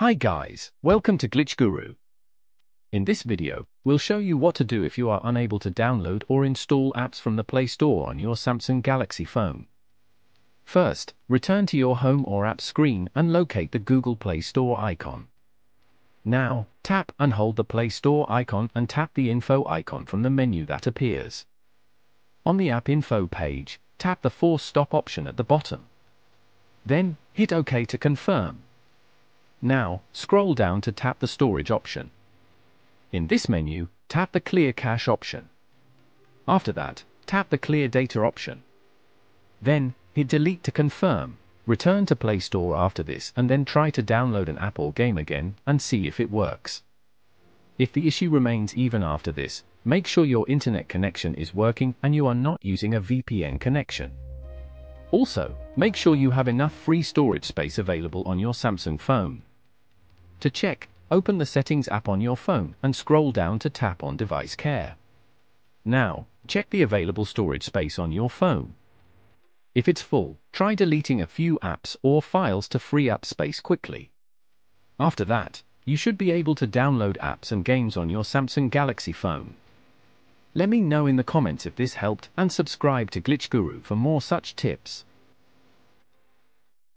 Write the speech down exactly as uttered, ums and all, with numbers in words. Hi guys, welcome to Glitch Guru. In this video, we'll show you what to do if you are unable to download or install apps from the Play Store on your Samsung Galaxy phone. First, return to your home or app screen and locate the Google Play Store icon. Now, tap and hold the Play Store icon and tap the info icon from the menu that appears. On the app info page, tap the force stop option at the bottom. Then, hit OK to confirm. Now, scroll down to tap the storage option. In this menu, tap the Clear Cache option. After that, tap the Clear Data option. Then, hit Delete to confirm. Return to Play Store after this and then try to download an app or game again and see if it works. If the issue remains even after this, make sure your internet connection is working and you are not using a V P N connection. Also, make sure you have enough free storage space available on your Samsung phone. To check, open the Settings app on your phone and scroll down to tap on Device Care. Now, check the available storage space on your phone. If it's full, try deleting a few apps or files to free up space quickly. After that, you should be able to download apps and games on your Samsung Galaxy phone. Let me know in the comments if this helped and subscribe to Glitch Guru for more such tips.